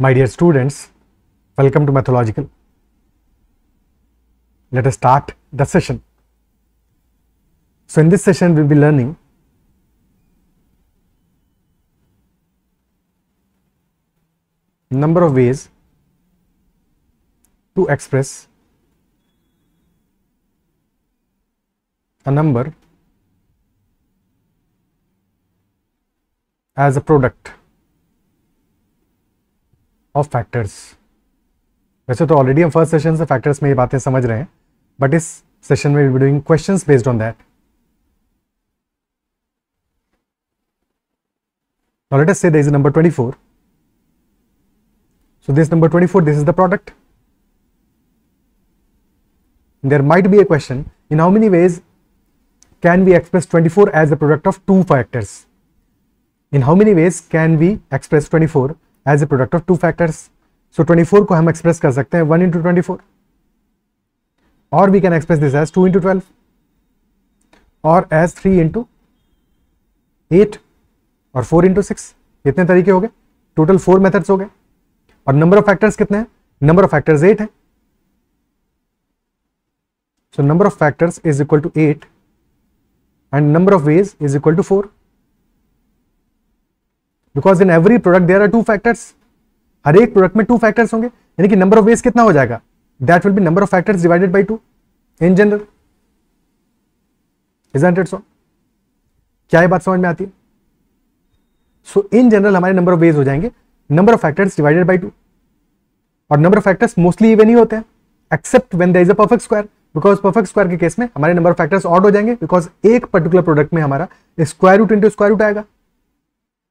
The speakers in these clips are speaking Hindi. My dear students, welcome to Mathological. Let us start the session. So in this session we will be learning number of ways to express a number as a product of factors. वैसे तो ऑलरेडी हम फर्स्ट सेशन से फैक्टर्स में ये बातें समझ रहे हैं, बट इस सेशन में we be doing questions based on that. Now let us say there is a number 24. So this number 24, this is the product. There might be a question: in how many ways can we express 24 as the product of two factors? In how many ways can we express 24 as a product of two factors? So 24 को हम एक्सप्रेस कर सकते हैं 1 into 24, और we can express this as 2 into 12 और एज 3 into 8 और 4 into 6. कितने तरीके हो गए? टोटल 4 मेथड्स हो गए. और नंबर ऑफ फैक्टर्स कितने हैं? नंबर ऑफ फैक्टर्स 8 है. So number of factors is equal to 8 and number of ways is equal to 4, because in every product there are two factors. हर एक प्रोडक्ट में 2 फैक्टर्स होंगे, यानी कि नंबर ऑफ वेज कितना हो जाएगा? That will be number of factors divided by 2 in general. Isn't it so? क्या ये बात समझ में आती है? सो इन जनरल हमारे नंबर ऑफ वेज हो जाएंगे number of factors divided by 2. और number of factors mostly even ही होते हैं, except when there is a perfect square, because perfect square के केस में हमारे नंबर ऑफ फैक्टर्स ऑड हो जाएंगे, बिकॉज एक पर्टिकुलर प्रोडक्ट में हमारा square root into square root आएगा.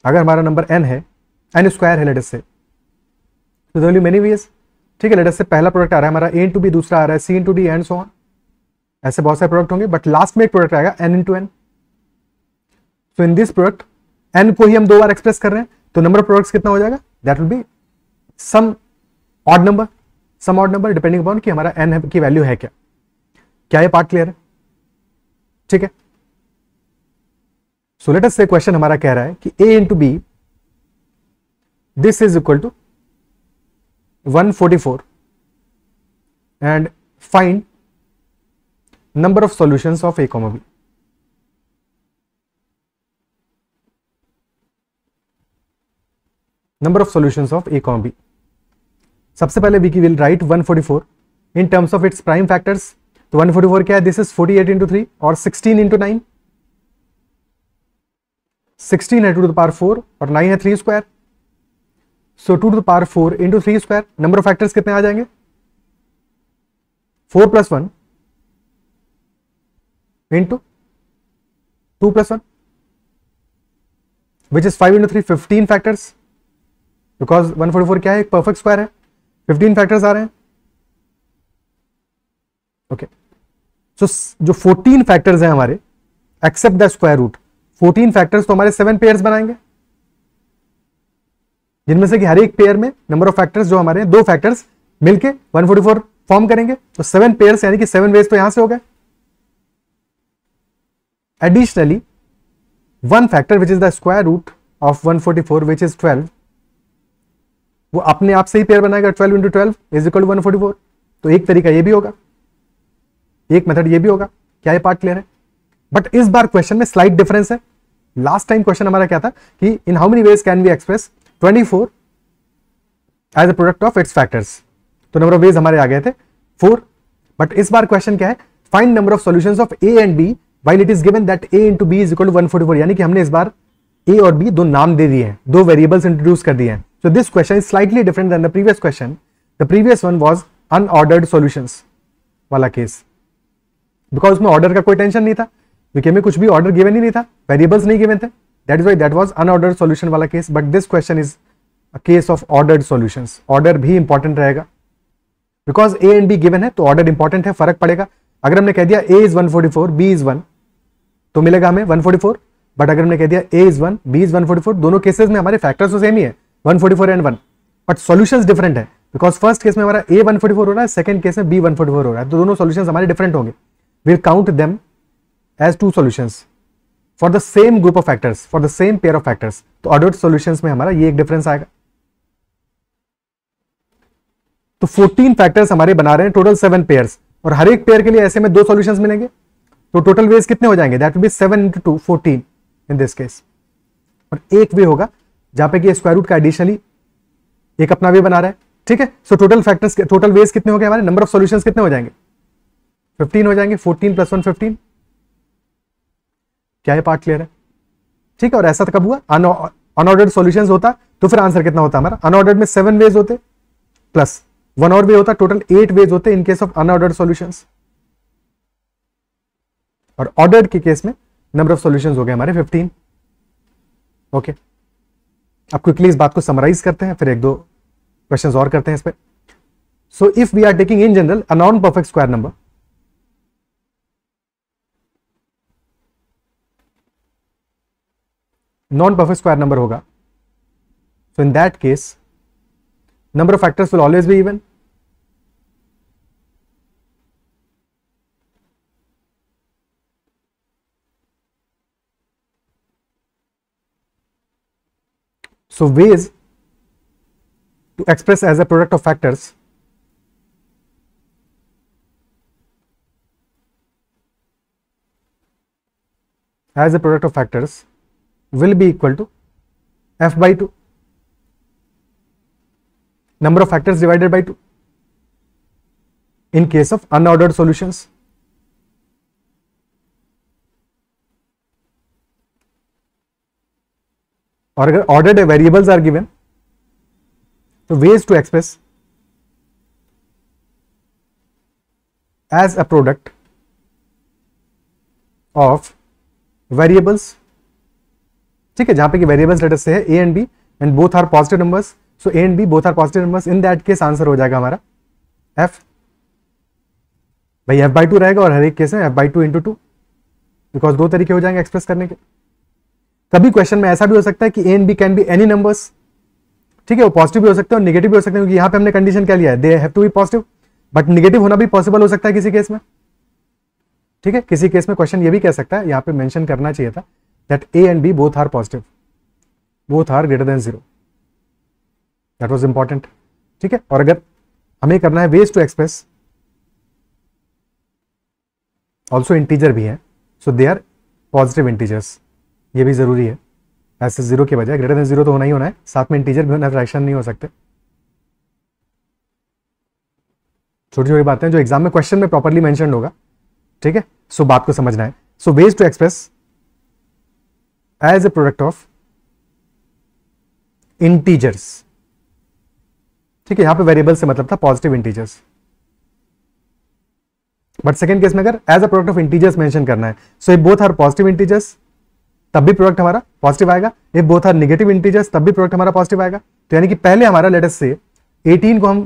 अगर हमारा नंबर n है, n स्क्वायर है, लेट अस से, तो there will be many ways. ठीक है, लेट अस से पहला प्रोडक्ट आ रहा है हमारा a इंटू बी, दूसरा आ रहा है c into D and so on. ऐसे बहुत सारे प्रोडक्ट होंगे, बट लास्ट में एक प्रोडक्ट आएगा n into n. So in this product n को ही हम 2 बार एक्सप्रेस कर रहे हैं, तो नंबर ऑफ प्रोडक्ट्स कितना हो जाएगा? That will be some odd number depending upon कि हमारा n की वैल्यू है क्या. क्या ये पार्ट क्लियर है? ठीक है. सो लेट अस से क्वेश्चन हमारा कह रहा है कि a into B this is equal to 144 and find number of solutions of a comma b. Number of solutions of a comma b. सबसे पहले we will write 144 in terms of its prime factors. तो 144 क्या है? दिस इज 48 इंटू 3 और 16 इंटू 9. 16 है 2 to the power 4 और 9 है 3 स्क्वायर. सो 2 to the power 4 इंटू 3 स्क्वायर. नंबर ऑफ फैक्टर्स कितने आ जाएंगे? 4 plus 1 into 2 plus 1 which is 5 into 3, 15 factors, because 144 क्या है? एक परफेक्ट स्क्वायर है. 15 फैक्टर्स आ रहे हैं. ओके, सो जो 14 फैक्टर्स हैं हमारे, except the square root, 14 factors तो हमारे 7 पेयर्स बनाएंगे, जिनमें से कि हर एक पेयर में नंबर ऑफ फैक्टर्स जो हमारे 2 फैक्टर्स मिलके 144 फॉर्म करेंगे. तो 7 पेयर्स यानी कि 7 वेज तो यहां से हो गए. Additionally 1 factor which is the square root of 144 which is 12, वो अपने आप से ही पेयर बनाएगा. 12 into 12 is equal to 144. तो एक तरीका ये भी होगा, एक मेथड ये भी होगा. क्या ये पार्ट क्लियर है? बट इस बार क्वेश्चन में स्लाइट डिफरेंस है. लास्ट टाइम क्वेश्चन हमारा क्या था कि in how many ways can we express 24 as a product of its factors. तो नंबर ऑफ वेज हमारे आ गए थे 4, बट इस बार क्वेश्चन क्या है? Find number of solutions of A and B while it is given that A into B is equal to 144. यानी कि हमने इस बार ए और बी 2 नाम दे दिए हैं, 2 वेरिएबल्स इंट्रोड्यूस कर दिए हैं. So this question is slightly different than the previous question. The previous one was unordered solutions वाला केस, because उसमें order का कोई tension नहीं था, क्योंकि में कुछ भी order given ही नहीं था, variables नहीं given थे. That is why that was unordered solution वाला case. But this question is a case of ordered solutions. Order भी important रहेगा, because A and B given है, तो order important है, फर्क पड़ेगा. अगर हमने कह दिया A is 144, B is 1, तो मिलेगा हमें 144. But अगर हमने कह दिया A is 1, B is 144, दोनों केसेस में हमारे factors तो सेम ही है, 144 एंड 1, बट सॉल्यूशंस डिफरेंट है, बिकॉज फर्स्ट केस में हमारा ए 144 हो रहा है, सेकंड केस में बी 144 हो रहा है. तो दोनों सॉल्यूशंस हमारे डिफरेंट होंगे. We will count them as 2 solutions for the same group of factors, for the same pair of factors. तो ऑर्डर्ड सॉल्यूशंस में हमारा ये एक डिफरेंस आएगा. तो 14 फैक्टर्स हमारे बना रहे हैं टोटल 7 पेयर्स, और हर एक पेयर के लिए ऐसे में 2 सॉल्यूशंस मिलेंगे, तो टोटल वेज कितने हो जाएंगे, that will be 7 into 2, 14 in this case. और एक वे होगा जहां पे कि स्क्वायर रूट का एडिशनली एक अपना वे बना रहा है, ठीक है। So total factors, total ways कितने हो गए हमारे, नंबर ऑफ सॉल्यूशंस कितने हो जाएंगे, 15 हो जाएंगे, 14 + 1 15। क्या ये पार्ट क्लियर है, ठीक है। और ऐसा तो कब हुआ, अनऑर्डर्ड सॉल्यूशंस होता तो फिर आंसर कितना होता हमारा, अनऑर्डर्ड में 7 वेज होते प्लस 1 और वे होता, टोटल 8 वेज होते in case of unordered solutions. और ऑर्डर्ड के केस में नंबर ऑफ सॉल्यूशंस हो गए हमारे 15। ओके, अब क्विकली इस बात को समराइज करते हैं, फिर 1-2 क्वेश्चंस और करते हैं इस पे। So if we are taking in general a non perfect square number, non perfect square number होगा, so in that case number of factors will always be even, so ways to express as a product of factors will be equal to f/2, number of factors divided by 2 in case of unordered solutions, or if ordered variables are given, so ways to express as a product of variables, ठीक है, जहां पे कि वेरिएबल्स लेटर से है A and B and both are positive numbers, so A and B both are positive numbers, in that case answer हो जाएगा हमारा एफ, भाई f/2 रहेगा, और हर एक केस में f/2 into 2, बिकॉज 2 तरीके हो जाएंगे एक्सप्रेस करने के। कभी क्वेश्चन में ऐसा भी हो सकता है कि A and B can be any numbers, ठीक है, वो पॉजिटिव भी हो सकते हैं और निगेटिव भी हो सकते हैं, क्योंकि यहां पे हमने कंडीशन क्या लिया है, they have to be positive, but negative होना भी पॉसिबल हो सकता है किसी केस में, ठीक है। किसी केस में क्वेश्चन ये भी कह सकता है, यहाँ पे मेंशन करना चाहिए था that a and b both are positive, both are greater than 0, that was important, ठीक है। और अगर हमें करना है ways to express, also integer भी है, so they are positive integers, ये भी जरूरी है, ऐसे 0 के बजाय greater than 0 तो होना ही होना है, साथ में integer भी होना, fraction नहीं हो सकते। छोटी छोटी बातें जो एग्जाम में क्वेश्चन में प्रॉपरली मेंशन होगा, ठीक है, सो बात को समझना है। सो ways to express as a product of integers, ठीक है, यहां पे वेरिएबल से मतलब था positive integers, but second case में अगर as a product of integers mention करना है, so if both are positive integers तब भी प्रोडक्ट हमारा पॉजिटिव आएगा, if both are negative integers तब भी प्रोडक्ट हमारा पॉजिटिव आएगा। तो यानी कि पहले हमारा लेट अस से 18 को हम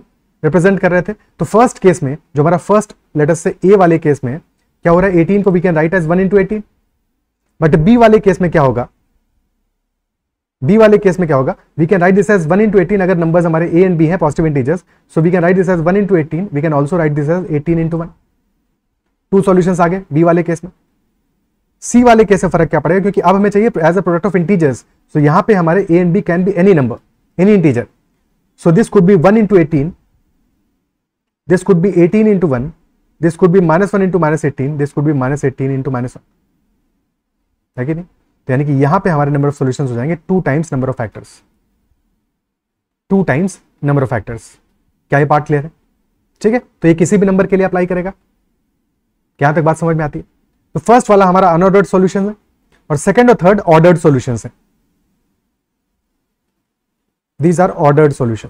रिप्रेजेंट कर रहे थे, तो फर्स्ट केस में जो हमारा फर्स्ट लेट अस से ए वाले केस में क्या हो रहा है, 18 को we can write as 1 into 18, but B वाले केस में क्या होगा, बी वाले केस में क्या होगा, we can write this as 1 into 18, अगर नंबर्स हमारे ए एंड बी हैं positive integers, so we can write this as 1 into 18, we can also write this as 18 into 1, 2 solutions आ गए बी वाले केस में। सी वाले केस में फर्क क्या पड़ेगा, क्योंकि अब हमें चाहिए as a product of integers, so यहां पे हमारे A and B can be any number, any integer, so this could be 1 into 18, this could be 18 into 1, this could be -1 into -18, this could be -18 into -1, है कि नहीं। तो यानी कि यहां पे हमारे नंबर ऑफ सॉल्यूशंस हो जाएंगे 2 times number of factors, 2 times number of factors. क्या ये पार्ट क्लियर है, ठीक है। तो ये किसी भी नंबर के लिए अप्लाई करेगा, क्या तक बात समझ में आती है। तो फर्स्ट वाला हमारा अनऑर्डर्ड सॉल्यूशन है, और सेकंड और थर्ड ऑर्डर्ड सॉल्यूशन है, these are ordered solution.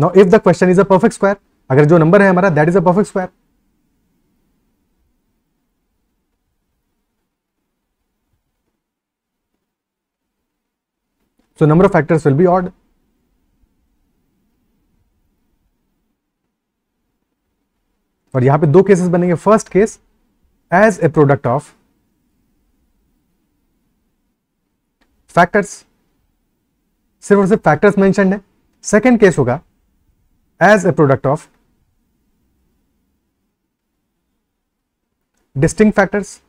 Now if the question is a perfect square, अगर जो नंबर है हमारा that is a perfect square, so number of factors will be odd, और यहां पे 2 केसेस बनेंगे। First case as a product of factors, सिर्फ और सिर्फ फैक्टर्स मेंशन्ड है। सेकंड केस होगा as a product of distinct factors,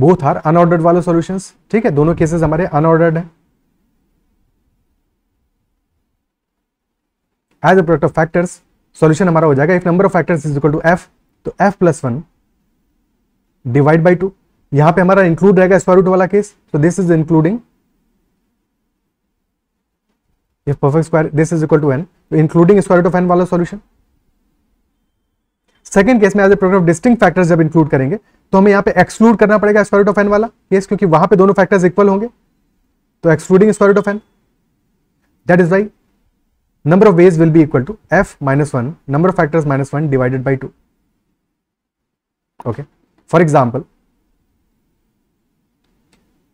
both are unordered वाले सॉल्यूशंस। ठीक है, दोनों केसेस हमारे अनऑर्डर्ड है। As a product of factors solution हमारा हो जाएगा if number of factors is equal to F, तो F plus one divide by two. यहां पे हमारा इंक्लूड रहेगा स्क्वायर रूट वाला केस, तो this is including if perfect square this is equal to N, including square root of N वाला सॉल्यूशन। सेकंड केस में as a product of distinct factors जब इंक्लूड करेंगे तो हमें यहाँ पे एक्सक्लूड करना पड़ेगा स्क्वायर रूट ऑफ एन वाला केस, क्योंकि वहां पे दोनों फैक्टर्स इक्वल होंगे, तो excluding square root of N. That is why number of ways will be equal to F minus one, number of factors minus one divided by two. Okay, for example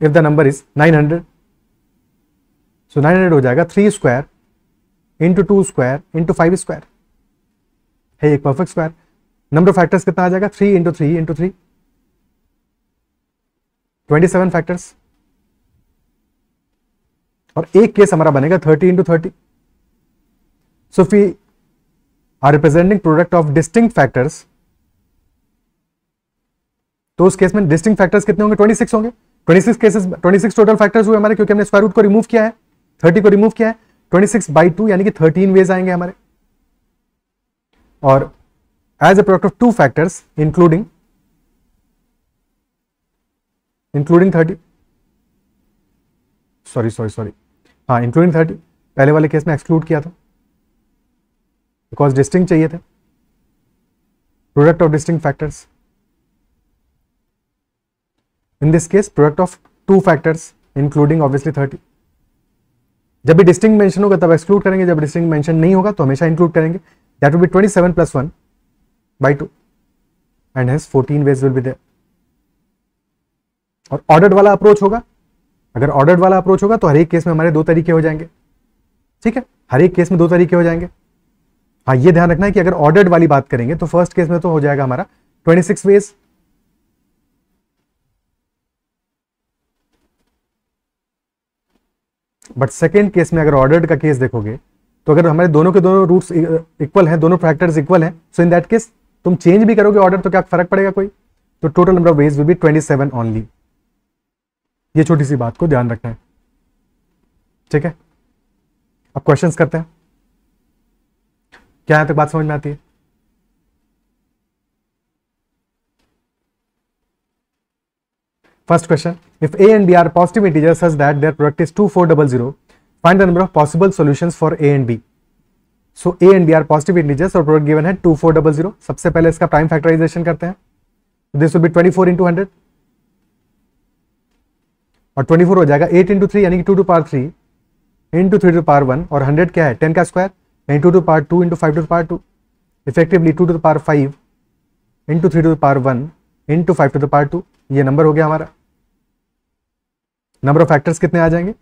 if the number is 900, so 900 हो जाएगा 3 square into 2 square into 5 square, है एक perfect square. Number of factors कितना आ जाएगा 3 इंटू 3 इंटू 3, 27 फैक्टर्स। और एक केस हमारा बनेगा 30 into 30। So we are representing product of distinct factors, तो उस केस में डिस्टिंक्ट फैक्टर्स कितने होंगे 26 होंगे। 26 केसेस, 26 टोटल फैक्टर्स हुए हमारे, क्योंकि हमने स्क्वायर रूट को रिमूव किया है, 30 को रिमूव किया है, 26 बाई 2 यानी कि 13 वेज आएंगे हमारे। और as a product of two factors including 30, हाँ इंक्लूडिंग 30, पहले वाले केस में एक्सक्लूड किया था बिकॉज डिस्टिंक्ट चाहिए थे। Product of distinct factors, in this case product of two factors including obviously 30। जब भी distinct mention होगा तब exclude करेंगे, जब distinct mention नहीं होगा तो हमेशा include करेंगे। That will be 27 plus 1 by 2 and hence 14 ways will be there। और ordered वाला approach होगा, अगर ordered वाला approach होगा तो हर एक case में हमारे दो तरीके हो जाएंगे। ठीक है, हर एक case में दो तरीके हो जाएंगे। हाँ, ये ध्यान रखना है कि अगर ordered वाली बात करेंगे तो first case में तो हो जाएगा हमारा 26 ways, बट सेकेंड केस में अगर ऑर्डर्ड का केस देखोगे तो अगर हमारे दोनों के दोनों रूट्स इक्वल हैं, दोनों फैक्टर्स इक्वल हैं, सो इन दैट केस तुम चेंज भी करोगे ऑर्डर तो क्या फर्क पड़ेगा कोई। तो total number of ways will be 27 only. ये छोटी सी बात को ध्यान रखना है। ठीक है, अब क्वेश्चंस करते हैं। क्या यहां तक बात समझ में आती है? First question, if a and b are positive integers such that their product is 2400, find the number of possible solutions for a and b। So a and b are positive integers और product given है 2400। सबसे पहले इसका prime factorization करते हैं, this will be 24 into 100 और 24 हो जाएगा 8 into 3 यानी कि 2 to power 3 into 3 to power 1 और 100 क्या है 10 का square यानी 2 to power 2 into 5 to power 2, effectively 2 to the power 5 into 3 to the power 1 into 5 to the power 2। ये नंबर हो गया हमारा। नंबर ऑफ फैक्टर्स कितने आ जाएंगे?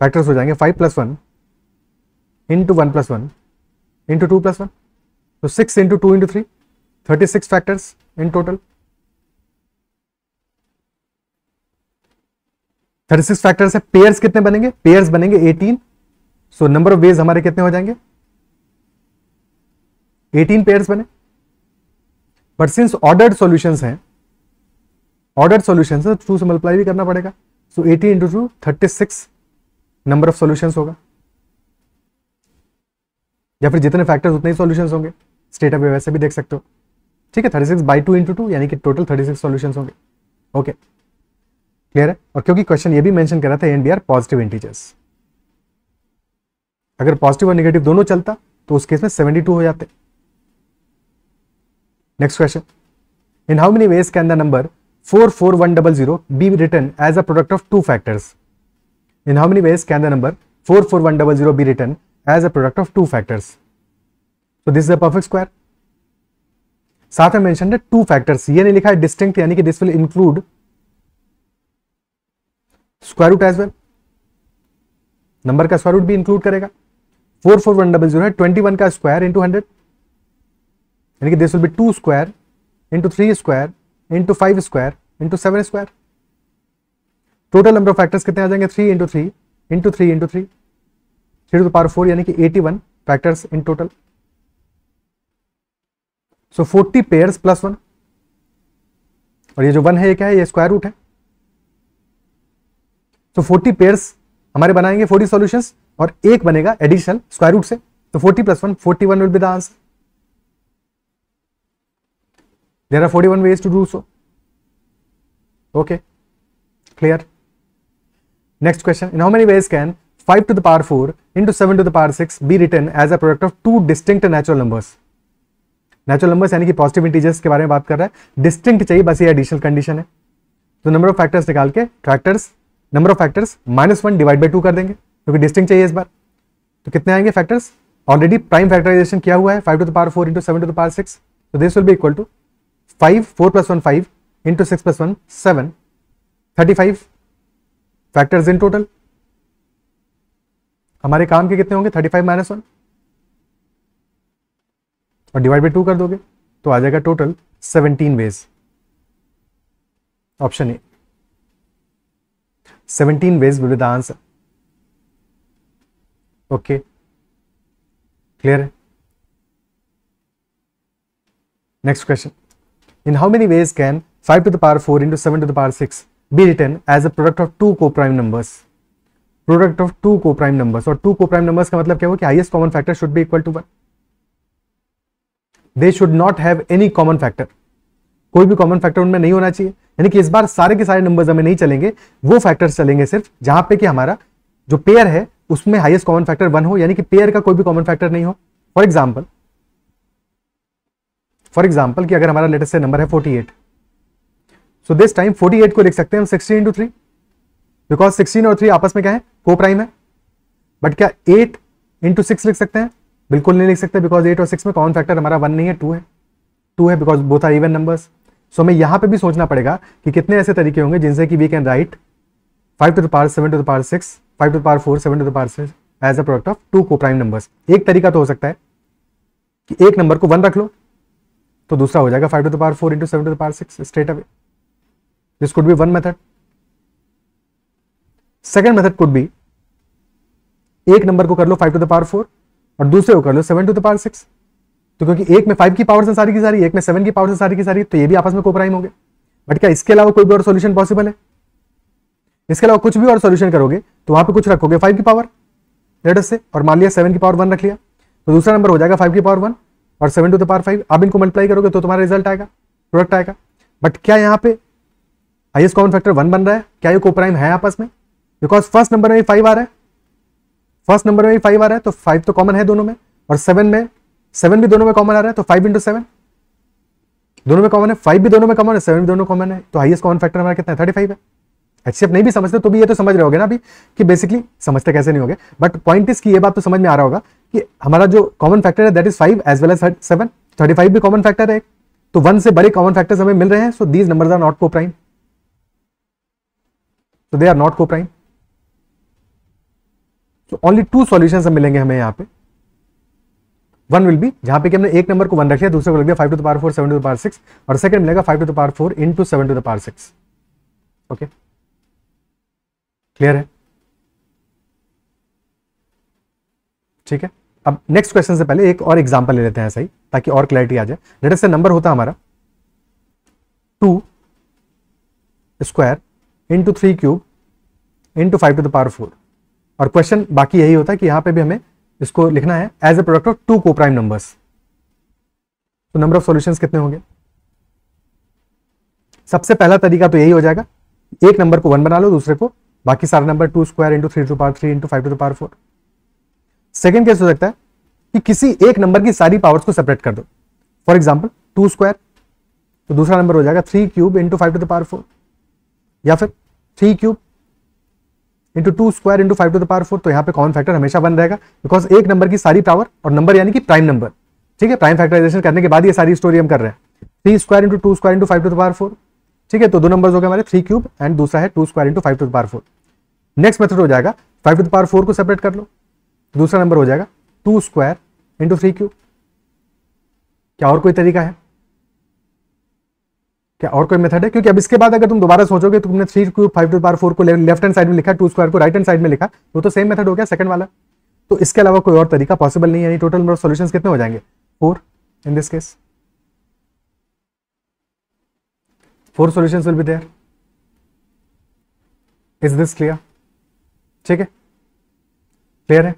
फैक्टर्स हो जाएंगे 5 plus 1 into 1 plus 1 into 2 plus 1, तो 6 into 2 into 3, 36 factors in total. 36 factors है। पेयर्स कितने बनेंगे? पेयर्स बनेंगे 18। सो नंबर ऑफ वेज हमारे कितने हो जाएंगे? 18 पेयर्स बने। बट सिंस ऑर्डर्ड सॉल्यूशंस हैं, ऑर्डर्ड सॉल्यूशंस है तो 2 से मल्टीप्लाई भी करना पड़ेगा। So 80 into 2, 36 number of solutions होगा, या फिर जितने फैक्टर्स उतने ही सॉल्यूशंस होंगे, स्टेट ऑफ वैसे भी देख सकते हो। ठीक है, 36 बाई 2 इंटू 2 यानी कि टोटल 36 सॉल्यूशंस होंगे। ओके, क्लियर है। और क्योंकि क्वेश्चन ये भी मेंशन कर रहा था एनबीआर पॉजिटिव इंटीजर्स, अगर पॉजिटिव और निगेटिव दोनों चलता तो उस केस में 72 हो जाते। Next question, in how many ways can the number 44100 be written as a product of two factors? In how many ways can the number 44100 be written as a product of two factors? So this is a perfect square. साथ में मेंशन है two factors, ये नहीं लिखा है distinct, यानी कि this will include square root as well, number का square root भी include करेगा। 44100 है 21 का square into 100, यानी कि this will be 2 square into 3 square into 5 square into 7 square. Total number of factors कितने आ जाएंगे? 3 into 3 into 3 into 3, 3 to power 4 यानी कि 81 factors in total. So 40 pairs plus 1, और ये जो 1 है ये क्या है, ये स्क्वायर रूट है। तो 40 पेयर्स हमारे बनाएंगे, 40 सॉल्यूशंस और एक बनेगा एडिशनल स्क्वायर रूट से। तो 40 + 1, 41 will be the answer. There are 41 ways to do so. Okay, clear. Next question, in how many ways can 5 to the power 4 into 7 to the power 6 be written as a product of two distinct natural numbers? Natural numbers यानी कि पॉजिटिव इंटीजर्स के बारे में बात कर रहा है, डिस्टिंक्ट चाहिए बस, ये एडिशनल कंडीशन है। तो नंबर ऑफ फैक्टर्स निकाल के number of factors -1 divide by 2 कर देंगे क्योंकि डिस्टिंक्ट चाहिए इस बार। तो कितने आएंगे फैक्टर्स? ऑलरेडी प्राइम फैक्टराइजेशन किया हुआ है, 5 to the power 4 into 7 to the power 6। तो this will be equal to 5 4 + 1 5 into 6 + 1 7, 35 factors in total. हमारे काम के कितने होंगे? 35 - 1 और डिवाइड बाई 2 कर दोगे तो आ जाएगा total 17 ways. Option A, 17 ways will be the answer. Okay, clear है। Next question, in how many ways can 5 to the power 4 into 7 to the power 6 be written as a product of two co-prime numbers? Product of two coprime numbers, और टू को प्राइम नंबर्स का मतलब क्या हुआ कि highest common factor should be equal to 1। They should not have any common factor, कोई भी कॉमन फैक्टर उनमें नहीं होना चाहिए। यानी कि इस बार सारे के सारे नंबर्स हमें नहीं चलेंगे, वो फैक्टर्स चलेंगे सिर्फ जहां पे कि हमारा जो पेयर है उसमें हाईएस्ट कॉमन फैक्टर 1 हो, यानी कि पेयर का कोई भी कॉमन फैक्टर नहीं हो। फॉर एग्जाम्पल कि अगर हमारा लेटेस्ट नंबर है 48, सो दिस टाइम 48 को लिख सकते हैं हम 16 into 3, बिकॉज 16 और 3 आपस में क्या है? को प्राइम है। बट क्या 8 into 6 लिख सकते हैं? बिल्कुल नहीं लिख सकते, बिकॉज 8 और 6 में कॉमन फैक्टर हमारा 1 नहीं है, 2 है, because both are even numbers. सो हमें यहाँ पे भी सोचना पड़ेगा कि कितने ऐसे तरीके होंगे जिनसे कि we can write 5 to the power 7 to the power 6, 5 to the power 4, 7 to the power 6 as a product of two coprime numbers. एक तरीका तो हो सकता है कि एक नंबर को 1 रख लो, तो दूसरा हो जाएगा 5 to the power 4 into 7 to the power 6 straight away. This could be 1 method. Second method could be एक नंबर को कर लो 5 to the power 4 और दूसरे को कर लो 7 to the power 6। तो क्योंकि एक में 5 की पावर्स हैं सारी की सारी, एक में 7 की पावर्स हैं सारी की सारी, तो ये भी आपस में कोप्राइम होंगे। बट क्या इसके अलावा कोई भी और सॉल्यूशन पॉसिबल है? इसके अलावा कुछ भी और सॉल्यूशन करोगे तो वहां पे कुछ रखोगे 5 की पावर लेट अस से, और मान लिया 7 की पावर 1 रख लिया, तो दूसरा नंबर हो जाएगा 5 की पावर 1 और 7 to the power 5। आप इनको मल्टीप्लाई करोगे तो तुम्हारा रिजल्ट आएगा, प्रोडक्ट आएगा। बट क्या यहाँ पे हाईएस्ट कॉमन फैक्टर 1 बन रहा है? क्या ये कोप्राइम है आपस में? बिकॉज फर्स्ट नंबर में भी 5 आ रहा है, तो 5 तो कॉमन है दोनों में, और 7 भी दोनों में कॉमन आ रहा है, तो 5 into 7 दोनों में कॉमन है, 5 भी दोनों में कॉमन है, 7 भी दोनों कॉमन है। तो हाईएस्ट कॉमन फैक्टर हमारा कितना है? 35 है। एक्सेप्ट नहीं भी समझते तो भी ये तो समझ रहे होगे ना अभी कि बेसिकली समझते कैसे नहीं होगे, बट पॉइंट इसकी ये बात तो समझ में आ रहा होगा कि हमारा जो कॉमन फैक्टर है that is 5 as well as 7, 35 भी कॉमन फैक्टर है, तो 1 से बड़े कॉमन फैक्टर्स हमें मिल रहे हैं। So these numbers are not coprime, तो दे आर नॉट कोप्राइम। तो ओनली 2 सॉल्यूशंस मिलेंगे हमें यहाँ पे। 1 विल बी जहां पे कि हमने एक नंबर को 1 रख लिया, दूसरे को लग गया 5 to the power 4, 7 to the power 6, और सेकंड मिलेगा 5 to the power 4 into 7 to the power 6। Okay, clear है, ठीक है। अब नेक्स्ट क्वेश्चन से पहले एक और एग्जांपल ले लेते हैं सही, ताकि और क्लैरिटी आ जाए। लेट अस से नंबर होता हमारा 2² into 3³ into 5 to the power 4, और क्वेश्चन बाकी यही होता है कि यहां पे भी हमें इसको लिखना है as a product of 2 coprime numbers. तो नंबर ऑफ सॉल्यूशंस कितने होंगे? सबसे पहला तरीका तो यही हो जाएगा, एक नंबर को 1 बना लो, दूसरे को बाकी सारे number 2² into 3³ into 5 to the power 4। Second case हो सकता है कि किसी एक नंबर की सारी पावर्स को सेपरेट कर दो। फॉर एग्जाम्पल 2², तो दूसरा नंबर हो जाएगा 3³ into 5 to the power 4, या फिर 3³ into 2² into 5 to the power 4। तो यहाँ पे कॉमन फैक्टर हमेशा 1 रहेगा, बिकॉज एक नंबर की सारी पावर, और नंबर यानी कि प्राइम नंबर, ठीक है, प्राइम फैक्टराइजेशन करने के बाद ये सारी स्टोरी हम कर रहे हैं। 3² into 2² into 5 to the power 4, ठीक है, तो 2 नंबर हो गए हमारे 3³ एंड दूसरा है 2² into 5 to the power 4। Next method हो जाएगा 5 to the power 4 को सेपरेट कर लो, दूसरा नंबर हो जाएगा 2² into 3³। क्या और कोई तरीका है? क्या और कोई मेथड है? क्योंकि अब इसके बाद अगर तुम दोबारा सोचोगे तो तुमने 3³ 5 to the power 4 को लेफ्ट हैंड साइड में लिखा, 2² को राइट हैंड साइड में लिखा, वो तो सेम मेथड हो गया सेकंड वाला। तो इसके अलावा कोई और तरीका पॉसिबल नहीं है, यानी टोटल नंबर ऑफ सॉल्यूशंस कितने हो जाएंगे? 4 in this case. 4 solutions will be there. Is this clear? ठीक है, क्लियर है.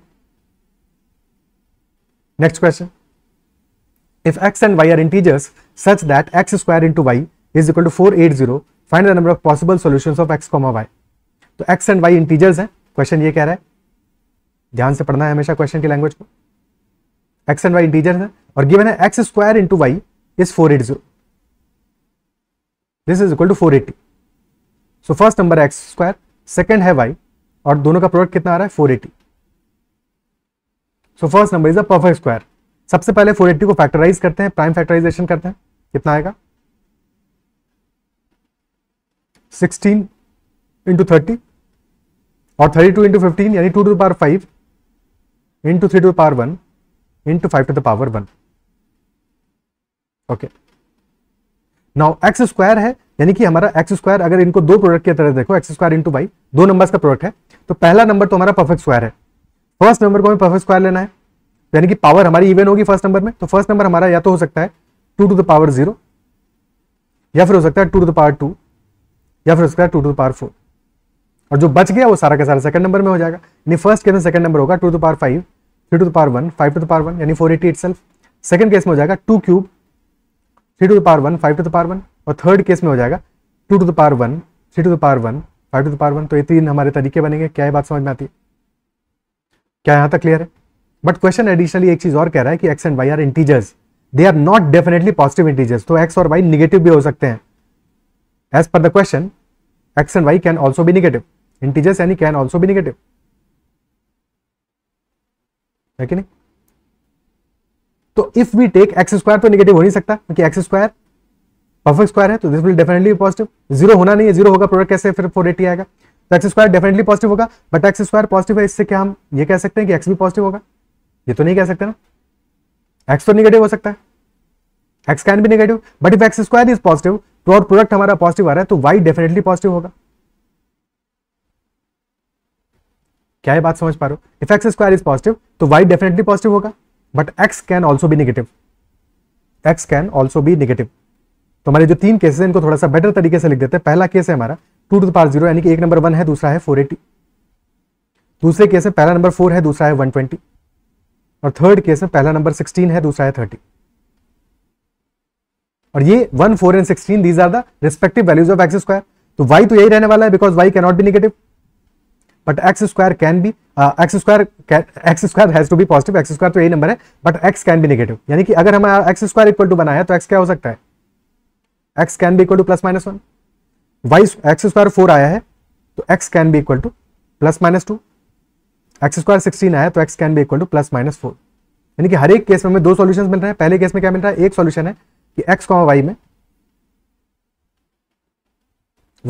Next question. If x and y are integers such that x square into y is equal to 480, find the number of possible solutions of x comma y. तो x and y integers हैं. क्वेश्चन ये कह रहा है, ध्यान से पढ़ना है हमेशा क्वेश्चन की लैंग्वेज को. x and y इंटीजर्स हैं और गिवन है x square into y is 480. This is equal to 480. So first number x square, second है y और दोनों का प्रोडक्ट कितना आ रहा है 480. So first number is a perfect square. सबसे पहले 480 को फैक्टराइज करते हैं, प्राइम फैक्टराइजेशन करते हैं. कितना आएगा 16 इंटू 30 और 32 इंटू 15 यानी 2 to the power 5 into 3 to the power 1 into 5 to the power 1. Okay, now x square है यानी कि हमारा एक्स स्क्वायर, अगर इनको दो प्रोडक्ट की तरह देखो, एक्स स्क्वायर इंटू वाई दो नंबर्स का प्रोडक्ट है. तो पहला नंबर तो हमारा परफेक्ट स्क्वायर है. फर्स्ट नंबर को हमें परफेक्ट स्क्वायर लेना है यानी कि पावर हमारी इवन होगी फर्स्ट नंबर में. तो फर्स्ट नंबर हमारा या तो हो सकता है 2 टू द पावर 0 या फिर हो सकता है 2 टू द पावर 2 या फिर हो सकता है 2 टू द पावर 4 और जो बच गया वो सारा का सारा सेकंड नंबर में हो जाएगा. यानी फर्स्ट केस में सेकंड नंबर होगा 2 to the power 5, 3 to the power 1, 5 to the power 1 यानी 480 इटसेल्फ. सेकंड केस में हो जाएगा 2 cube 3 to the power 1, 5 to the power 1 और थर्ड केस में हो जाएगा 2 to the power 1, 3 to the power 1, 5 to the power 1. तो ये तीन हमारे तरीके बनेंगे. क्या ये बात समझ में आती है? क्या यहाँ तक क्लियर है? बट क्वेश्चन एडिशनली एक चीज और कह रहा है कि x and y are integers, they are not definitely positive integers. तो एक्स और वाई निगेटिव भी हो सकते हैं. As per the question x and y can also be negative integers यानी कैन ऑल्सो बी निगेटिव, है कि नहीं? तो if we take x square तो निगेटिव हो नहीं सकता क्योंकि एक्स स्क्वायर परफेक्ट स्क्वायर है. तो this will definitely positive. Zero होना नहीं है, जीरो होगा प्रोडक्ट कैसे फिर 480 आएगा. तो एक्स स्क्वायर डेफिनेटली पॉजिटिव होगा. बट एक्स स्क्वायर पॉजिटिव है, इससे क्या हम ये कह सकते हैं कि एक्स भी पॉजिटिव होगा? ये तो नहीं कह सकते ना. एक्स तो निगेटिव हो सकता है, एक्स कैन भी negative. But if x square is positive तो और प्रोडक्ट हमारा पॉजिटिव आ रहा है तो वाई डेफिनेटली पॉजिटिव होगा. क्या ये बात समझ पा रहे हो? If x square is positive तो वाई डेफिनेटली पॉजिटिव होगा. But x can also be negative, x can also be negative. तो हमारे जो तीन केसेस हैं इनको थोड़ा सा बेटर तरीके से लिख देते हैं. पहला केस है हमारा 2 टू द पावर 0 यानी कि एक नंबर 1 है, दूसरा है 480. दूसरे केस में पहला नंबर 4 है, दूसरा है 120 और थर्ड केस में पहला नंबर 16 है, दूसरा है 30. और ये 1, 4 and 16 these are the respective values of x square. तो वाई तो यही रहने वाला है because y can not be negative. But x square can be, x square has to be positive. X square तो यही नंबर है but x can be negative यानी कि अगर हमारा एक्स स्क्वायर इक्वल टू बना है तो एक्स क्या हो सकता है? X can be equal to plus minus 1. Y x square 4 आया है तो x can be equal to plus minus 2. X square 16 आया तो x can be equal to plus minus 4. यानी कि हर एक केस में हमें दो सॉल्यूशंस मिल रहे हैं. पहले केस में क्या मिल रहा है? एक सॉल्यूशन है कि एक्स कॉमा वाई में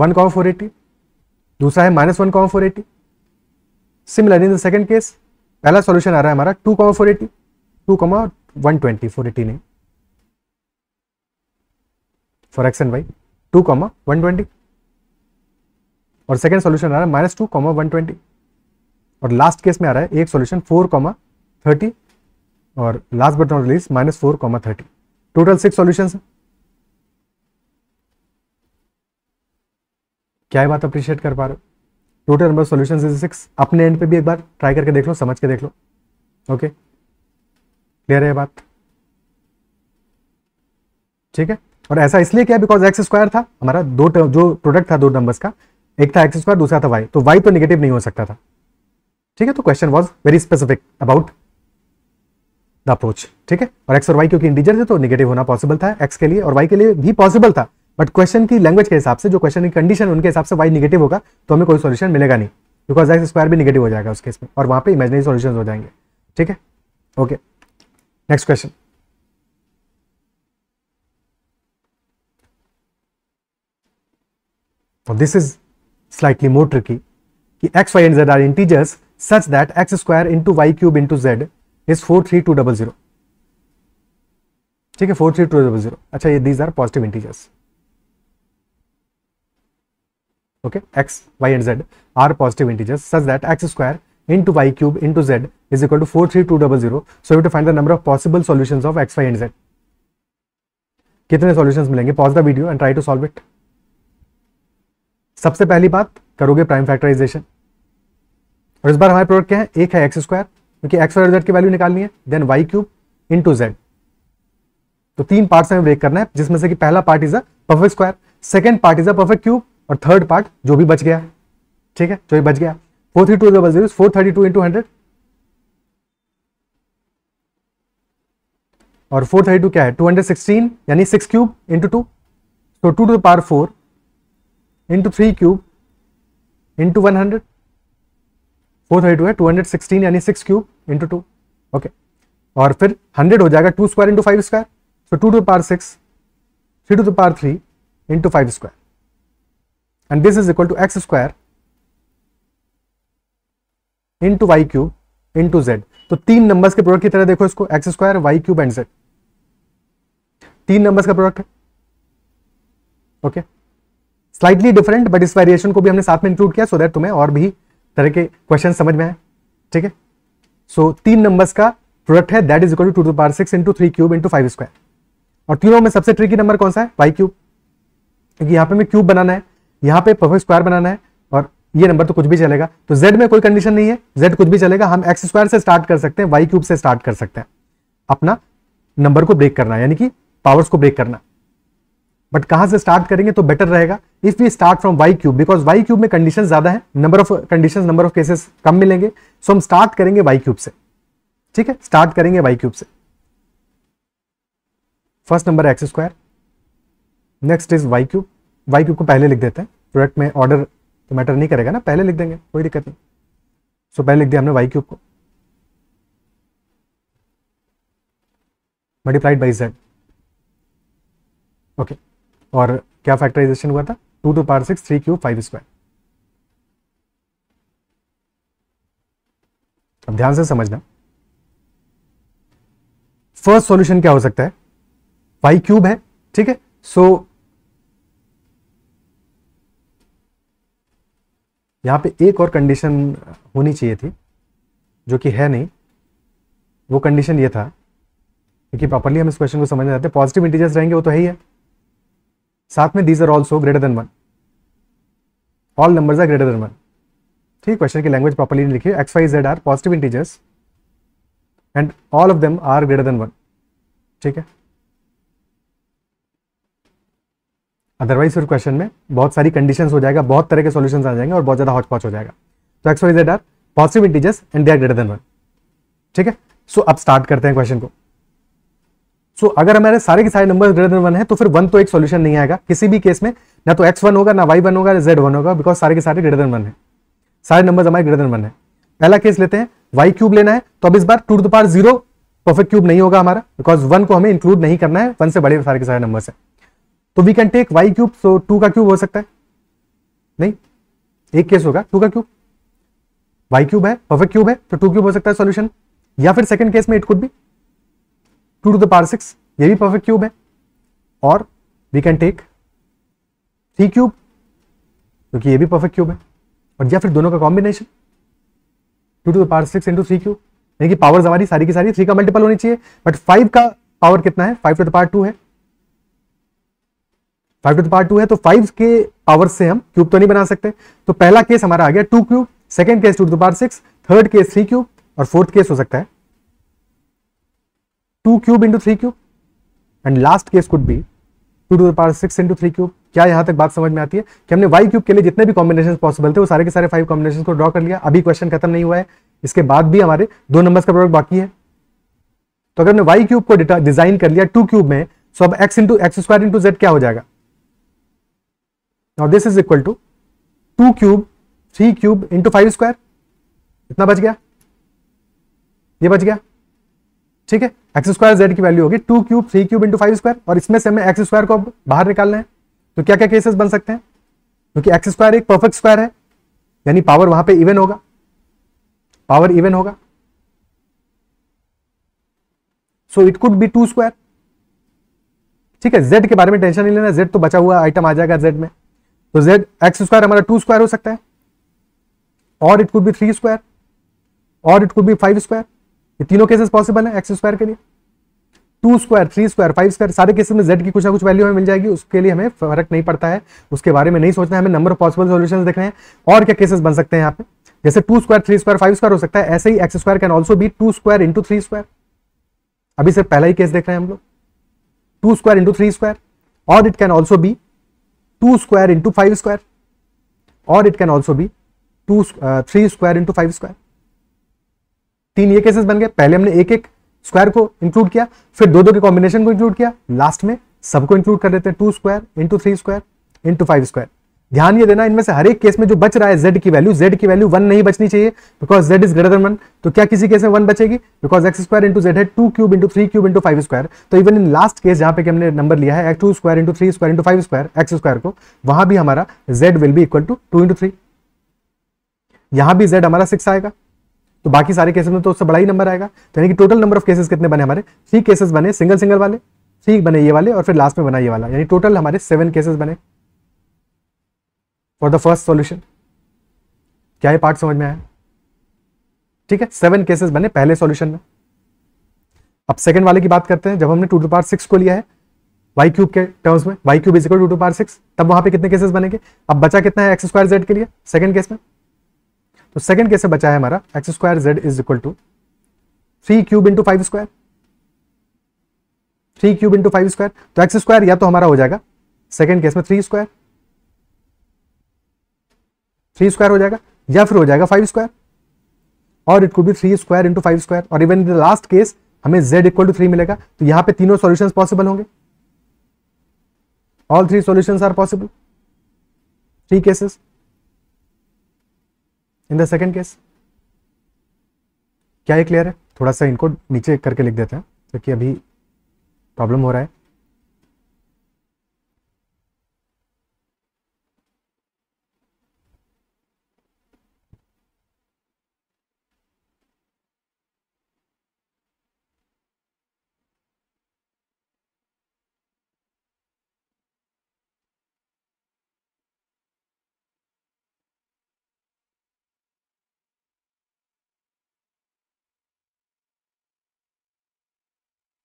1 कॉमा 480, दूसरा है -1 comma 480. Similar in the second case पहला सॉल्यूशन आ रहा है हमारा 2 कॉमा 480, 2 कॉमा 120, 480 नहीं, for x and y 2 comma 120 और सेकेंड सॉल्यूशन आ रहा है -2 कॉमा 120 और लास्ट केस में आ रहा है एक सॉल्यूशन 4 कॉमा 30 और last but not least -4 comma 30. Total 6 solutions हैं. क्या ये बात अप्रिशिएट कर पा रहे हो? Total number of solutions is 6. अपने एंड पे भी एक बार ट्राई करके देख लो, समझ के देख लो. ओके, क्लियर है बात? ठीक है. और ऐसा इसलिए क्या? बिकॉज एक्स स्क्वायर था हमारा, दो जो प्रोडक्ट था दो नंबर्स का, एक था एक्स स्क्वायर, दूसरा था वाई. तो वाई तो निगेटिव नहीं हो सकता था. ठीक है, तो question was very specific about the approach. ठीक है, और एक्स और वाई क्योंकि इंटीजर थे तो निगेटिव होना पॉसिबल था एक्स के लिए और वाई के लिए भी पॉसिबल था. बट क्वेश्चन की लैंग्वेज के हिसाब से, जो क्वेश्चन की कंडीशन उनके हिसाब से वाई निगेटिव होगा तो हमें कोई सोल्यूशन मिलेगा नहीं बिकॉज एक्स स्क्वायर भी निगेटिव हो जाएगा उस केस में और वहां पर इमेजिनरी सोल्यूशन हो जाएंगे. ठीक है, okay. Next question. This is slightly more tricky कि x y and z are integers such that x square into y cube into z is 43200. ठीक है, 43200. अच्छा, ये these are positive integers. Okay, x y and z are positive integers such that x square into y cube into z is equal to 43200. So you to find the number of possible solutions of x y and z. कितने सॉल्यूशंस मिलेंगे? Pause the video and try to solve it. सबसे पहली बात करोगे प्राइम फैक्टराइजेशन, और इस बार हमारे प्रोडक्ट क्या है, एक है एक्स स्क्वायर क्योंकि एक्स और जेड की वैल्यू निकालनी है, then y cube into z. तो तीन पार्ट्स हमें ब्रेक करना है, जिसमें से कि पहला part is a perfect square, second part is a perfect cube, और थर्ड पार्ट जो भी बच गया, ठीक है, जो भी बच गया 432 इंटू 100, और 432 क्या है 216 यानी 6 क्यूब इंटू 2, तो 2 to the power 4 into 3 cube into 100, 432 है 216 यानी 6 क्यूब इंटू 2, ओके, और फिर 100 हो जाएगा 2 स्क्वायर इंटू 5 स्क्वायर, तो 2 to the power 6, 3 to the power 3 into 5 square, and this is equal to x square into y cube into z. तो तीन नंबर्स के प्रोडक्ट की तरह देखो इसको, x square y cube and z, तीन नंबर्स का प्रोडक्ट है, ओके, स्लाइटली डिफरेंट, बट इस वेरिएशन को भी हमने साथ में इंक्लूड किया सो दैट तुम्हें और भी तरह के क्वेश्चन समझ में आए, ठीक है। सो तीन नंबर्स का प्रोडक्ट है, that is equal to 2 to the power 6 into 3 cube into 5 square, और तीनों में सबसे ट्रिकी नंबर कौन सा है, वाई क्यूब, क्योंकि यहाँ पे हमें क्यूब बनाना है, यहाँ पे परफेक्ट स्क्वायर बनाना है, और ये नंबर तो कुछ भी चलेगा। तो z में कोई कंडीशन नहीं है, z कुछ भी चलेगा, हम एक्स स्क्वायर से स्टार्ट कर सकते हैं, वाई क्यूब से स्टार्ट कर सकते हैं, अपना नंबर को ब्रेक करना, यानी कि पावर्स को ब्रेक करना। बट कहां से स्टार्ट करेंगे तो बेटर रहेगा, if we start from y cube, because y cube में कंडीशन ज्यादा है, number of condition, number of cases कम मिलेंगे, सो हम स्टार्ट करेंगे वाई क्यूब से, ठीक है, स्टार्ट करेंगे वाई क्यूब से। फर्स्ट नंबर है x square, next is y cube, y cube को पहले लिख देते हैं, प्रोडक्ट में ऑर्डर तो मैटर नहीं करेगा ना, पहले लिख देंगे, कोई दिक्कत नहीं। सो पहले लिख दिया हमने वाई क्यूब को मल्टीप्लाइड बाई जेड, ओके, और क्या फैक्टराइजेशन हुआ था 2 टू पावर 6 3 क्यूब 5 स्क्वायर। अब ध्यान से समझना, फर्स्ट सॉल्यूशन क्या हो सकता है, वाई क्यूब है, ठीक है, सो यहाँ पे एक और कंडीशन होनी चाहिए थी जो कि है नहीं, वो कंडीशन ये था, क्योंकि प्रॉपरली हम इस क्वेश्चन को समझना चाहते हैं, पॉजिटिव इंटीजर्स रहेंगे वो तो है ही है, साथ में these are also greater than 1, all numbers are greater than 1, ठीक, क्वेश्चन की लैंग्वेज प्रॉपरली नहीं लिखी, x y z are positive integers and all of them are greater than 1, ठीक है, अदरवाइज फिर क्वेश्चन में बहुत सारी कंडीशंस हो जाएगा, बहुत तरह के सॉल्यूशंस आ जाएंगे और बहुत ज्यादा हॉचपॉच हो जाएगा। तो x y z are positive integers and they are greater than 1, ठीक है। सो अब स्टार्ट करते हैं क्वेश्चन को। सो अगर हमारे सारे के सारे नंबर ग्रेटर देन 1 है तो फिर 1 तो एक सॉल्यूशन नहीं आएगा किसी भी केस में, ना तो x1 होगा, ना y1 होगा, ना z1 होगा, बिकॉज सारे के सारे ग्रेटर देन 1 है, सारे नंबर हमारे ग्रेटर देन 1 है। पहला केस लेते हैं, वाई क्यूब लेना है, तो अब इस बार 2 to the power 0 perfect cube नहीं होगा हमारा, बिकॉज 1 को हमें इंक्लूड नहीं करना है, 1 से बड़े सारे के सारे नंबर है, तो we can take y cube, so 2 का क्यूब हो सकता है, नहीं एक केस होगा 2 का क्यूब, वाई क्यूब है परफेक्ट क्यूब है तो 2 क्यूब हो सकता है सॉल्यूशन, या फिर सेकंड केस में it could be 2 to the power 6, ये भी परफेक्ट क्यूब है, और वी कैन टेक 3 क्यूब क्योंकि ये भी परफेक्ट क्यूब है, और या फिर दोनों का combination 2 to the power 6 into 3 cube, यानी कि पावर्स हमारी सारी की सारी 3 का मल्टीपल होनी चाहिए, बट 5 का पावर कितना है, 5 टू द पावर 2 है, 5 टू द पावर 2 है, तो 5 के पावर से हम क्यूब तो नहीं बना सकते, तो पहला केस हमारा आ गया 2 cube, second case 2 to the power 6, third case 3 cube, और फोर्थ केस हो सकता है 2 cube into 3 cube, and last case could be 2 to the power 6 into 3 cube. क्या यहां तक बात समझ में आती है कि हमने वाई क्यूब के लिए जितने भी कॉम्बिनेशन पॉसिबल थे वो सारे के सारे 5 कॉम्बिनेशन को ड्रॉ कर लिया, अभी क्वेश्चन खत्म नहीं हुआ है, इसके बाद भी हमारे 2 नंबर्स का प्रोडक्ट बाकी है। तो अगर हमने वाई क्यूब को डिजाइन कर लिया 2 क्यूब में, सो अब x into x square into z क्या हो जाएगा, this is equal to 2 cube 3 cube into 5 square, इतना बच गया, ये बच गया, ठीक है, एक्स स्क्वायर जेड की वैल्यू होगी 2 क्यूब 3 क्यूब इंटू 5 स्क्वायर, और इसमें से हमें एक्स स्क्वायर को अब बाहर निकालना है, तो क्या क्या केसेस बन सकते हैं, क्योंकि एक्स स्क्वायर एक परफेक्ट स्क्वायर है, यानी पावर वहां पे इवन होगा, पावर इवन होगा, so it could be 2 square, ठीक है, जेड के बारे में टेंशन नहीं लेना, जेड तो बचा हुआ आइटम आ जाएगा जेड में, तो z एक्स स्क्वायर हमारा 2 स्क्वायर हो सकता है, और इट कुड बी 3 स्क्वायर, और इट कुड बी 5 स्क्वायर, ये तीनों केसेस पॉसिबल है एक्स स्क्वायर के लिए। Two square, three square, five square, सारे केसेस में z की कुछ ना कुछ वैल्यू हमें मिल जाएगी, उसके लिए हमें फर्क नहीं पड़ता है, उसके बारे में नहीं सोचना है, हमें नंबर ऑफ पॉसिबल सॉल्यूशंस देखने हैं और क्या केसेस बन सकते हैं यहाँ पे। जैसे two square, three square, five square हो सकता है, ऐसे ही x square can also be two square into three square. अभी सिर्फ पहला ही केस देख रहे हैं हम लोग, two square into three square, और it can also be two square into five square, और it can also be two three square into five square. तीन ये केसेस बन गए। पहले हमने एक एक स्क्वायर को इंक्लूड किया, फिर दो दो के कॉम्बिनेशन को इंक्लूड किया, लास्ट में सबको इंक्लूड कर देते हैं, two square into three square into five square. ध्यान ये देना, इनमें से हर एक केस में जो बच रहा है z की वैल्यू 1 नहीं बचनी चाहिए, because z is greater than 1। तो क्या किसी केस में 1 बचेगी? Because x square into z है 2 cube into 3 cube into 5 square. तो इवन इन लास्ट केस जहां पे कि हमने नंबर लिया है 2 square into 3 square into 5 square x square को, वहां भी हमारा z will be equal to 2 into 3, यहां भी z हमारा 6 आएगा। तो बाकी सारे केसेस में तो उससे बड़ा ही नंबर आएगा। तो यानी कि टोटल नंबर ऑफ केसेस कितने बने हमारे? 3 केसेस बने, सिंगल वाले 3 बने, ये वाले, और फिर लास्ट में बना ये वाला, यानी टोटल हमारे 7 केसेस बने फॉर द फर्स्ट सॉल्यूशन। क्या ये पार्ट समझ में आया? ठीक है, 7 केसेस बने पहले सॉल्यूशन में। अब सेकंड वाले की बात करते हैं। जब हमने 2 to the power 6 को लिया है वाई क्यूब के टर्म्स में, y cube is equal to 2 to the power 6, तब वहां पे कितने केसेस बनेंगे? अब बचा कितना है एक्स स्क्वायर जेड के लिए सेकंड केस में? तो सेकंड केस में बचा है हमारा x square z is equal to 3 cube into 5 square. तो एक्स स्क्वायर या तो हमारा हो जाएगा सेकंड केस में 3 स्क्वायर हो जाएगा, या फिर हो जाएगा 5 स्क्वायर, और it could be 3 square into 5 square. और इवन द लास्ट केस हमें z इक्वल टू 3 मिलेगा। तो यहां पे तीनों सॉल्यूशंस पॉसिबल होंगे, all 3 solutions are possible, 3 cases in the second case. क्या ये क्लियर है? थोड़ा सा इनको नीचे करके लिख देते हैं क्योंकि अभी प्रॉब्लम हो रहा है।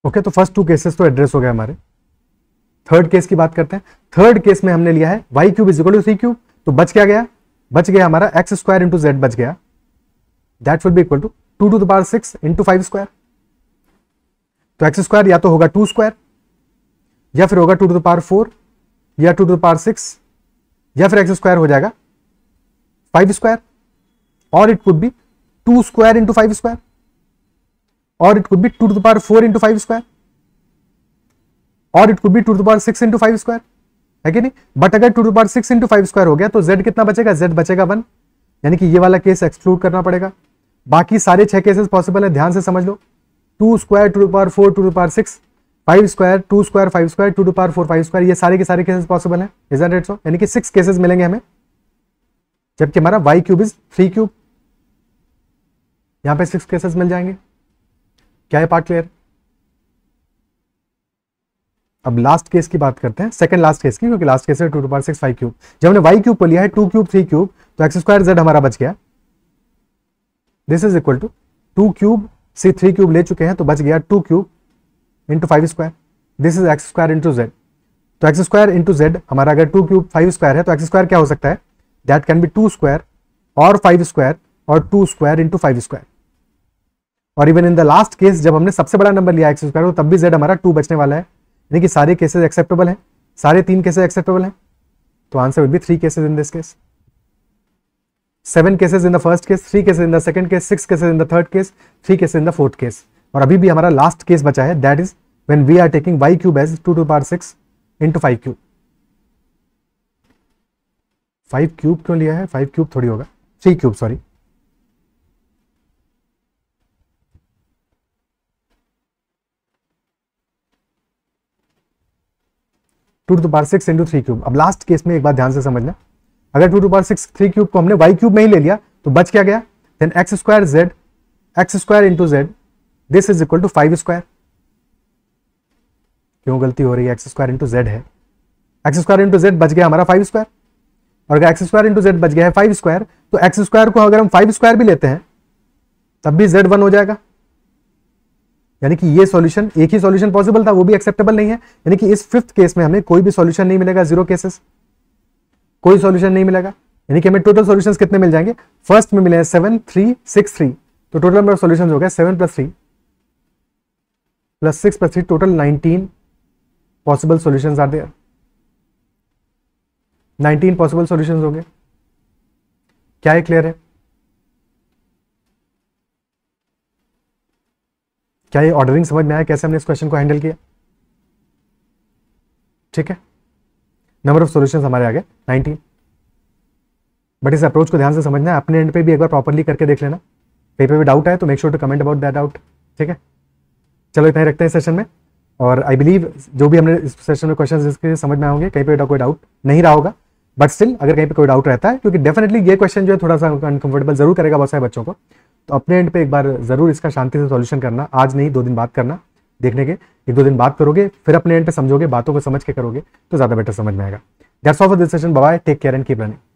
ओके, तो फर्स्ट 2 केसेस तो एड्रेस हो गए हमारे। थर्ड केस की बात करते हैं। थर्ड केस में हमने लिया है y cube is equal to 3 cube. तो बच क्या गया? बच गया हमारा एक्स स्क्वायर इंटू जेड बच गया, that will be equal to 2 to the power 6 into 5 square. तो एक्स स्क्वायर या तो होगा 2 स्क्वायर, या फिर होगा 2 to the power 4, या 2 to the power 6, या फिर एक्स स्क्वायर हो जाएगा 5 स्क्वायर, और it could be 2 square into 5 square, और it could be 2 to the power 4 into 5 square, और it could be 2 to the power 6 into 5 square, है कि नहीं? बट अगर 2 to the power 6 into 5 square हो गया तो z कितना बचेगा? z बचेगा 1, यानी कि ये वाला केस एक्सक्लूड करना पड़ेगा। बाकी सारे 6 केसेस पॉसिबल है, ध्यान से समझ लो। 2 square, 2 to the power 4, 2 to the power 6, 5 square, 2 square, 5 square, 2 to the power 4, 5 square, ये सारे के सारे केसेस पॉसिबल है। Isn't it so? यानी कि 6 केसेस मिलेंगे हमें, जबकि हमारा वाई क्यूब इज 3 क्यूब, यहां पर 6 केसेस मिल जाएंगे। क्या है पार्ट क्लियर? अब लास्ट केस की बात करते हैं, सेकंड लास्ट केस की, क्योंकि लास्ट केस है 2 to the power 6 5 क्यूब। जब हमने वाई क्यूब को लिया है 2 क्यूब 3 क्यूब, तो एक्स स्क्वायर जेड हमारा बच गया, this is equal to 2 cube से 3 क्यूब ले चुके हैं, तो बच गया 2 cube into 5 square, this is x square into z. तो एक्स स्क्वायर इंटू जेड हमारा अगर 2 क्यूब 5 स्क्वायर है तो एक्स स्क्वायर क्या हो सकता है? दैट कैन बी 2 स्क्वायर और 5 स्क्वायर और 2 स्क्वायर इंटू 5 स्क्वायर। और even in the last case जब हमने सबसे बड़ा नंबर लिया एक्स स्क्वायर, तब भी z हमारा 2 बचने वाला है, यानी कि सारे केसेस एक्सेप्टेबल हैं, सारे 3 केसेस एक्सेप्टेबल हैं। तो answer will be 3 cases in this case, 7 cases in the first case, 3 cases in the second case, 6 cases in the third case, 3 cases in the fourth case. और अभी भी हमारा लास्ट केस बचा है, that is when we are taking y cube as 2 to the power 6 into 5 cube. 5 cube क्यों लिया है? 5 क्यूब थोड़ी होगा, 3 cube sorry. Two to power 6 into 3 cube. अब लास्ट केस में एक बार ध्यान से समझना, अगर 2 to the power 6 3 क्यूब को हमने वाई क्यूब में ही ले लिया तो बच क्या गया? Then x square into z, this is equal to 5 square. क्यों गलती हो रही है? एक्स स्क्वायर इंटू जेड है, एक्स स्क्वायर इंटू जेड बच गया हमारा 5 स्क्वायर, और अगर एक्स स्क्वायर इंटू जेड बच गया है 5 स्क्वायर, तो एक्स स्क्वायर को अगर हम 5 स्क्वायर भी लेते हैं तब भी z 1 हो जाएगा, यानी कि ये सॉल्यूशन, एक ही सॉल्यूशन पॉसिबल था, वो भी एक्सेप्टेबल नहीं है। यानी कि इस फिफ्थ केस में हमें कोई भी सॉल्यूशन नहीं मिलेगा, जीरो केसेस, कोई सॉल्यूशन नहीं मिलेगा। यानी कि हमें टोटल सॉल्यूशंस कितने मिल जाएंगे, फर्स्ट में मिले हैं 7, 3, 6, 3, तो टोटल नंबर ऑफ सॉल्यूशंस हो गया 7 + 3 + 6 + 3, total 19 possible solutions are there. 19 possible solutions हो गए। क्या ये क्लियर है? क्या ये ऑर्डरिंग समझ में आया, कैसे हमने इस क्वेश्चन को हैंडल किया? ठीक है, नंबर ऑफ सॉल्यूशंस हमारे आ गए 19। बट इस अप्रोच को ध्यान से समझना है, अपने एंड पे भी एक बार प्रॉपर्ली करके देख लेना। पेपर पे डाउट आए तो make sure to comment about that doubt. ठीक है, चलो इतना ही रखते हैं सेशन में। और आई बिलीव जो भी हमने इस सेशन में क्वेश्चन जिसके समझ में होंगे, कहीं पर कोई डाउट नहीं रहा होगा। बट स्टिल अगर कहीं पर कोई डाउट रहता है, क्योंकि डेफिनेटली ये क्वेश्चन जो है थोड़ा सा अनकंफर्टेबल जरूर करेगा बहुत सारे बच्चों को, तो अपने एंड पे एक बार जरूर इसका शांति से सॉल्यूशन करना। आज नहीं, 2 दिन बाद करना, देखने के 1-2 दिन बाद करोगे, फिर अपने एंड पे समझोगे, बातों को समझ के करोगे तो ज़्यादा बेटर समझ में आएगा। That's all for this session, bye bye, take care and keep learning.